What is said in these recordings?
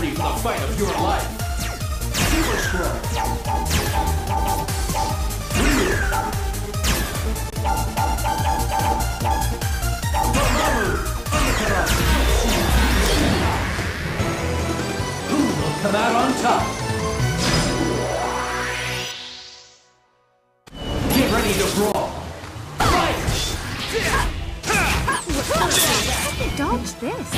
ready for the fight of your life. Super Skrull. Who will come out on top? Get ready to brawl. Fight! Dodge this.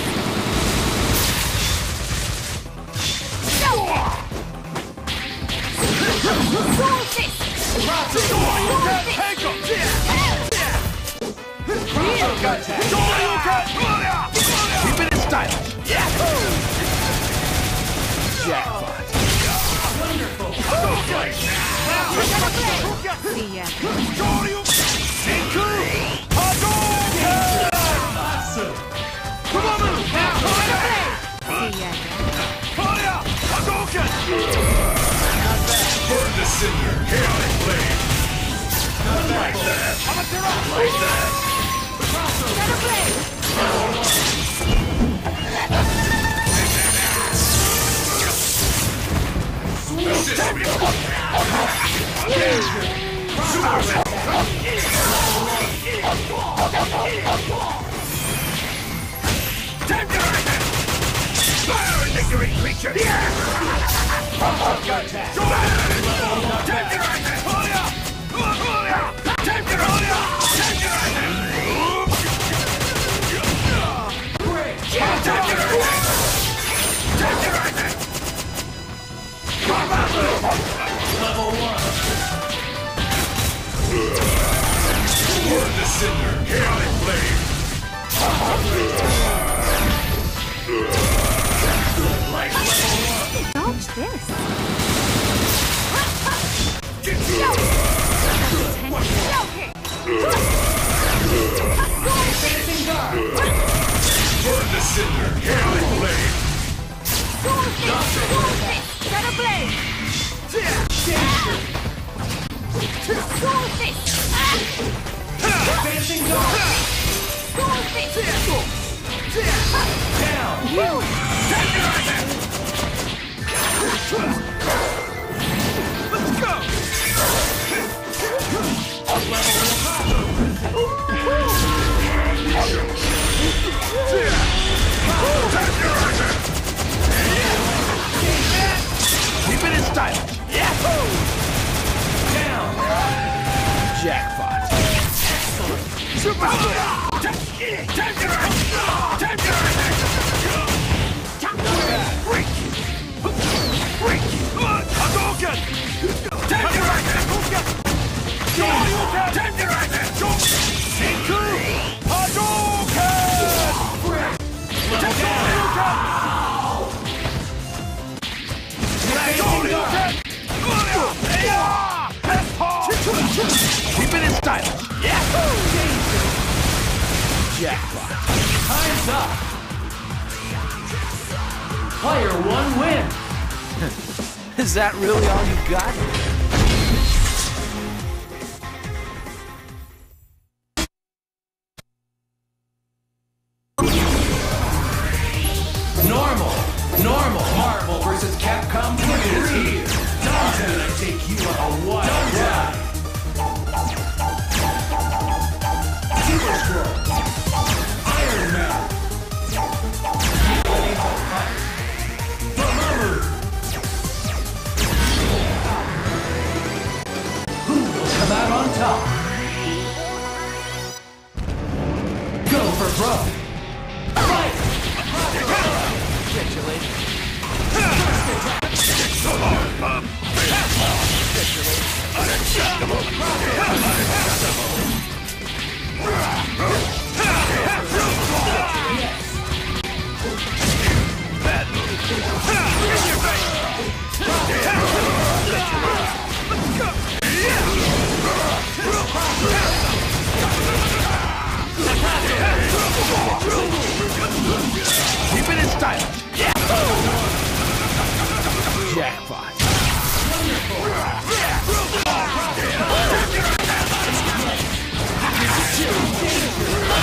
Keep it in stylish. Jackpot. Wonderful. See ya. Burn the cinder, Chaotic Blade! Like that! Like that! Cinder, Chaotic Blade! Dodge this! Burn the cinder, Chaotic Blade! Facing down! Let's go! Keep it in stylish! Down! Jackpot! Super Skrull! Keep it in style! Yahoo! Jackpot. Time's up. Player one win. Is that really all you got? Normal. Marvel versus Capcom. Look at his here. Don's gonna take you on a wild ride. Go for broke. Right! Capitulate. So long, Mom. Unacceptable. Bad move. In your face. Let's go. Keep it in style. Yeah. Jackpot. Wonderful.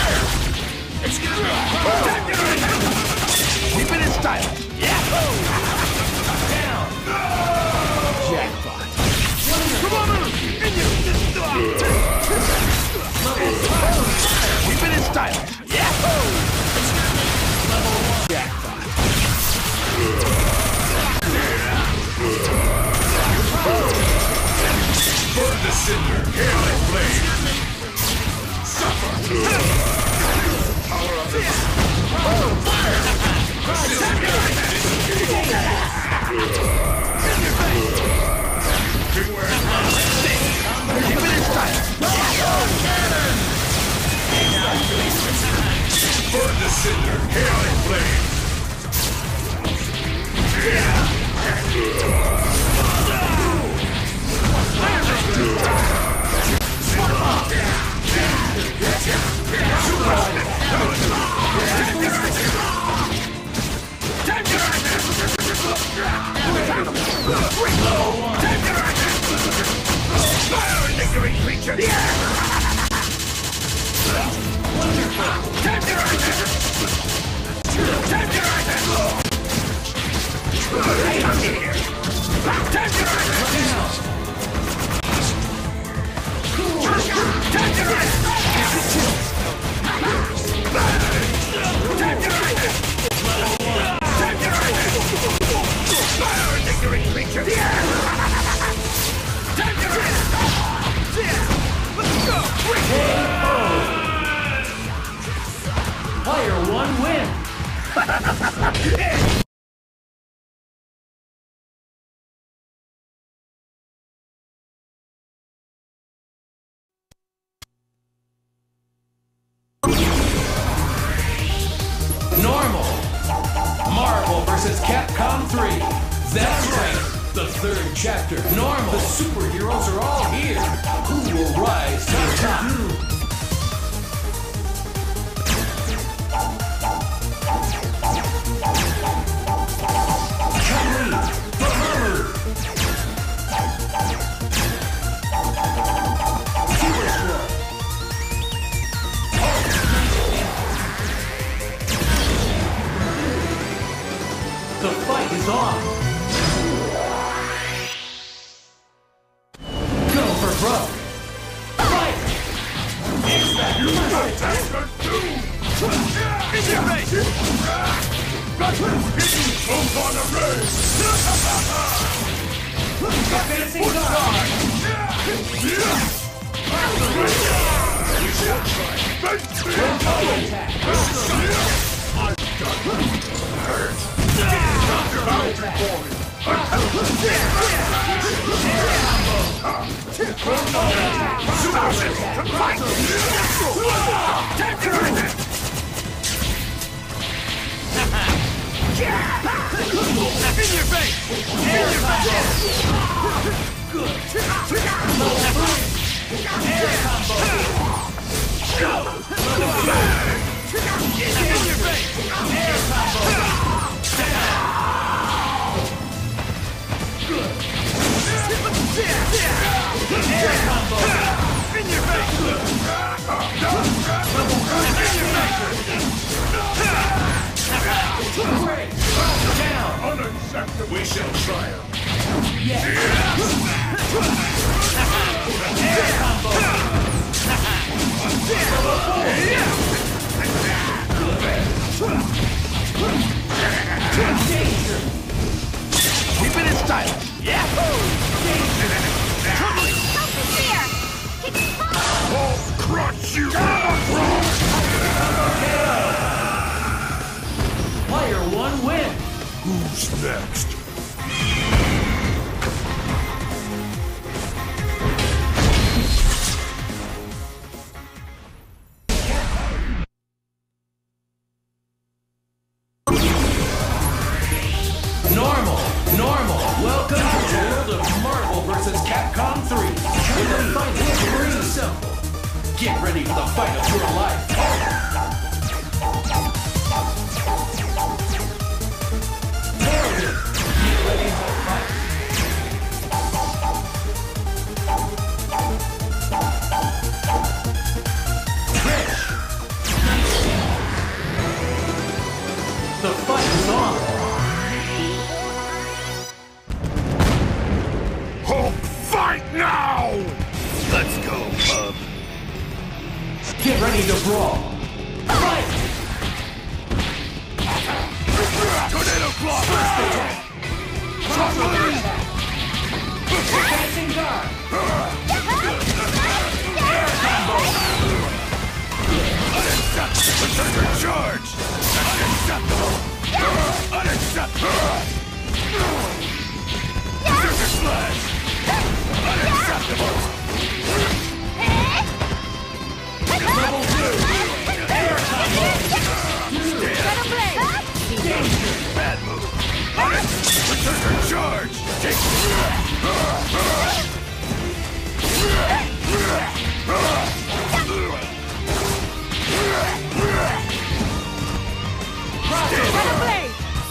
Double blade!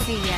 See ya.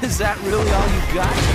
Is that really all you got?